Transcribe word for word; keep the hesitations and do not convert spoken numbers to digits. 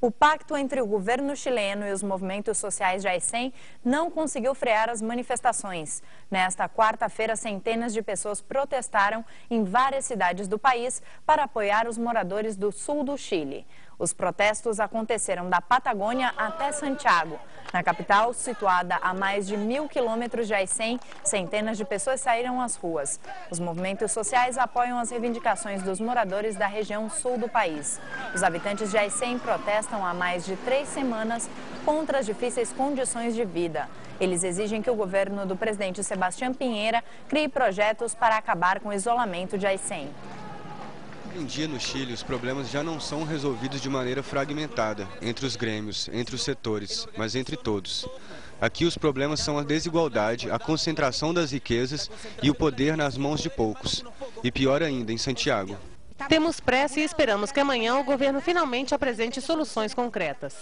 O pacto entre o governo chileno e os movimentos sociais de Aysén não conseguiu frear as manifestações. Nesta quarta-feira, centenas de pessoas protestaram em várias cidades do país para apoiar os moradores do sul do Chile. Os protestos aconteceram da Patagônia até Santiago. Na capital, situada a mais de mil quilômetros de Aysén, centenas de pessoas saíram às ruas. Os movimentos sociais apoiam as reivindicações dos moradores da região sul do país. Os habitantes de Aysén protestam há mais de três semanas contra as difíceis condições de vida. Eles exigem que o governo do presidente Sebastián Piñera crie projetos para acabar com o isolamento de Aysén. Hoje em dia no Chile, os problemas já não são resolvidos de maneira fragmentada, entre os grêmios, entre os setores, mas entre todos. Aqui os problemas são a desigualdade, a concentração das riquezas e o poder nas mãos de poucos. E pior ainda, em Santiago. Temos pressa e esperamos que amanhã o governo finalmente apresente soluções concretas.